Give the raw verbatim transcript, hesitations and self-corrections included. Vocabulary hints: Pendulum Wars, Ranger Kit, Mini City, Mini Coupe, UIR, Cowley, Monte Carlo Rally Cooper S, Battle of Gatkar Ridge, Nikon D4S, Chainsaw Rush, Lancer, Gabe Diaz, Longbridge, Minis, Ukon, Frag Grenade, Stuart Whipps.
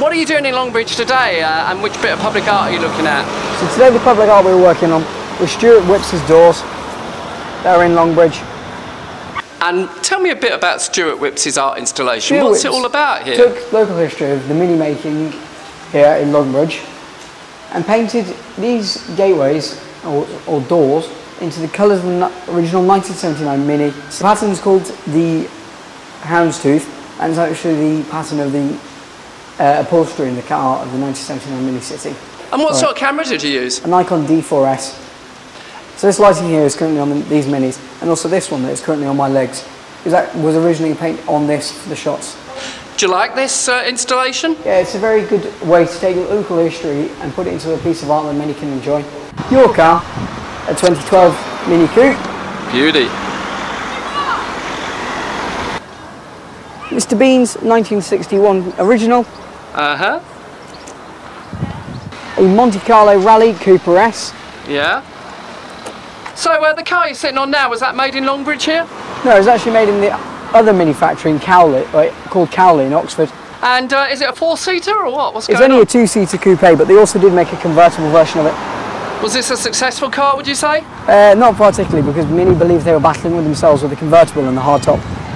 What are you doing in Longbridge today, uh, and which bit of public art are you looking at? So today the public art we're working on is Stuart Whipps' doors that are in Longbridge. And tell me a bit about Stuart Whipps' art installation. Stuart What's Whipps it all about here? Took local history of the mini making here in Longbridge and painted these gateways or, or doors into the colours of the original nineteen seventy-nine Mini. The pattern is called the houndstooth, and it's actually the pattern of the uh, upholstery in the car of the nineteen seventy-nine Mini City. And what right. sort of camera did you use? A Nikon D four S. So this lighting here is currently on these Minis, and also this one that is currently on my legs. That was originally painted on this for the shots. Do you like this uh, installation? Yeah, it's a very good way to take local history and put it into a piece of art that many can enjoy. Your car, a twenty twelve Mini Coupe. Beauty. Mister Bean's nineteen sixty-one original. Uh-huh. A Monte Carlo Rally Cooper S. Yeah. So uh, the car you're sitting on now, was that made in Longbridge here? No, it's actually made in the other mini factory in Cowley, right, called Cowley in Oxford. And uh, is it a four-seater or what? What's going on? It's only a two-seater coupe, but they also did make a convertible version of it. Was this a successful car, would you say? Uh, not particularly, because Mini believed they were battling with themselves with the convertible and the hardtop.